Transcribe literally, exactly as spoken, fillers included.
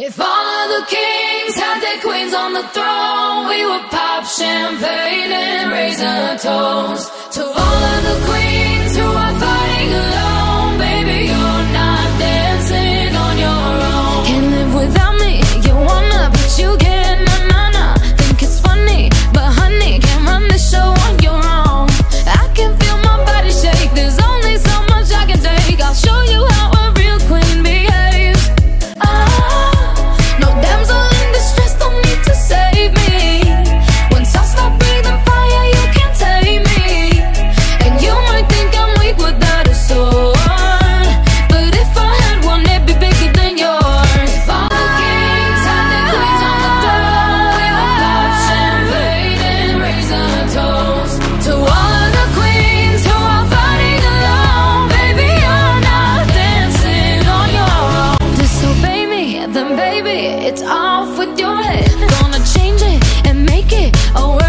If all of the kings had their queens on the throne, we would pop champagne and raise a toast to all of the queens who are fighting alone. Baby, you're not dancing on your own. Can't live without me, you wanna, but you can't. Na-na-na, think it's funny, but honey, can't run this show on your own. I can feel my body shake, there's only so much I can take. I'll show you how I it's off with your head. Gonna change it and make it alright.